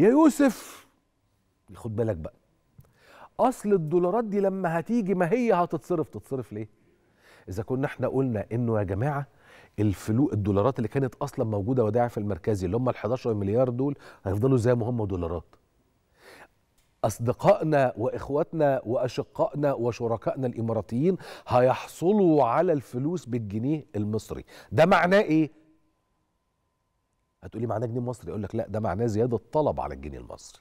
يا يوسف خد بالك بقى، اصل الدولارات دي لما هتيجي ما هي هتتصرف، تتصرف ليه؟ اذا كنا احنا قلنا انه يا جماعه الدولارات اللي كانت اصلا موجوده وداعي في المركزي اللي هم ال 11 مليار دول هيفضلوا زي ما هم دولارات. أصدقائنا وإخواتنا وأشقائنا وشركائنا الإماراتيين هيحصلوا على الفلوس بالجنيه المصري. ده معناه إيه؟ هتقولي معناه جنيه مصري، أقول لك لا، ده معناه زيادة طلب على الجنيه المصري.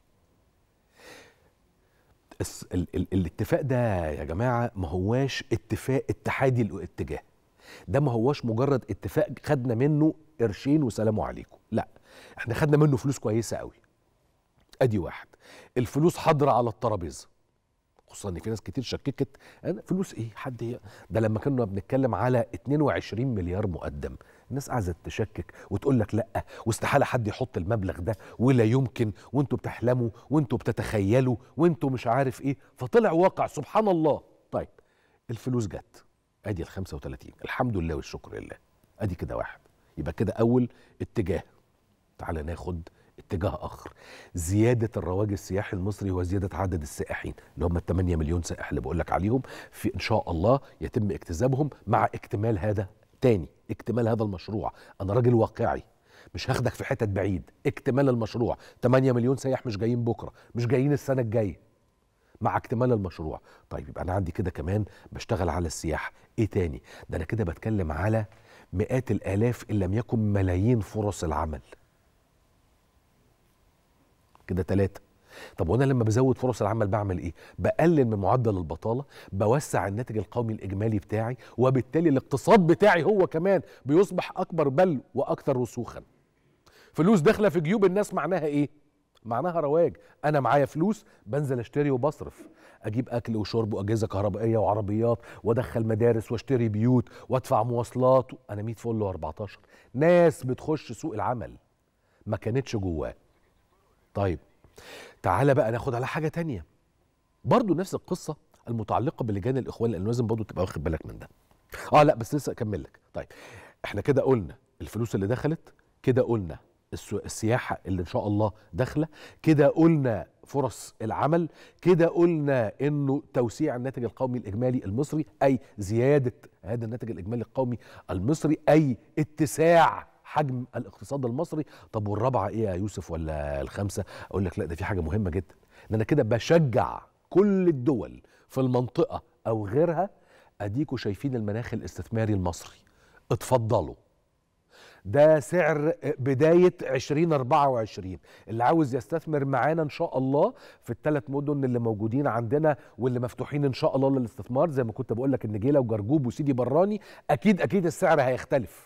الاتفاق ده يا جماعة ما هواش اتفاق اتحادي الاتجاه، ده ما هواش مجرد اتفاق خدنا منه قرشين وسلام عليكم، لا، احنا خدنا منه فلوس كويسة قوي. أدي واحد، الفلوس حاضرة على الترابيزة، خصوصا ان في ناس كتير شككت انا فلوس ايه حد ده لما كنا بنتكلم على 22 مليار مقدم، الناس عايزه تشكك وتقول لك لا واستحاله حد يحط المبلغ ده ولا يمكن وانتوا بتحلموا وانتوا بتتخيلوا وانتوا مش عارف ايه، فطلع واقع سبحان الله. طيب الفلوس جت، ادي ال 35 الحمد لله والشكر لله، ادي كده واحد، يبقى كده اول اتجاه. تعالى ناخد اتجاه اخر، زياده الرواج السياحي المصري وزياده عدد السائحين اللي هم ال 8 مليون سائح اللي بقول لك عليهم، في ان شاء الله يتم اجتذابهم مع اكتمال هذا تاني، اكتمال هذا المشروع. انا راجل واقعي، مش هاخدك في حتت بعيد، اكتمال المشروع 8 مليون سائح مش جايين بكره، مش جايين السنه الجايه، مع اكتمال المشروع. طيب يبقى انا عندي كده كمان بشتغل على السياحه، ايه تاني؟ ده انا كده بتكلم على مئات الالاف ان لم يكن ملايين فرص العمل. كده ثلاثة. طب وانا لما بزود فرص العمل بعمل ايه؟ بقلل من معدل البطالة، بوسع الناتج القومي الاجمالي بتاعي، وبالتالي الاقتصاد بتاعي هو كمان بيصبح اكبر بل واكثر رسوخا. فلوس داخلة في جيوب الناس معناها ايه؟ معناها رواج. انا معايا فلوس بنزل اشتري وبصرف، اجيب اكل وشرب واجهزة كهربائية وعربيات وادخل مدارس واشتري بيوت وادفع مواصلات، انا 100 فل و14 ناس بتخش سوق العمل ما كانتش جواه. طيب تعالى بقى ناخد على حاجه تانية برضو نفس القصه المتعلقه بلجان الاخوان، لان لازم برضو تبقى واخد بالك من ده. لا بس لسه اكمل لك. طيب احنا كده قلنا الفلوس اللي دخلت، كده قلنا السياحه اللي ان شاء الله داخله، كده قلنا فرص العمل، كده قلنا انه توسيع الناتج القومي الاجمالي المصري اي زياده هذا الناتج الاجمالي القومي المصري اي اتساع حجم الاقتصاد المصري. طب والرابعه ايه يا يوسف ولا الخامسه؟ اقول لك لا، ده في حاجه مهمه جدا، ان انا كده بشجع كل الدول في المنطقه او غيرها، اديكوا شايفين المناخ الاستثماري المصري، اتفضلوا ده سعر بدايه 2024، اللي عاوز يستثمر معانا ان شاء الله في الثلاث مدن اللي موجودين عندنا واللي مفتوحين ان شاء الله للاستثمار، زي ما كنت بقول لك النجيله وجرجوب وسيدي براني، اكيد اكيد السعر هيختلف.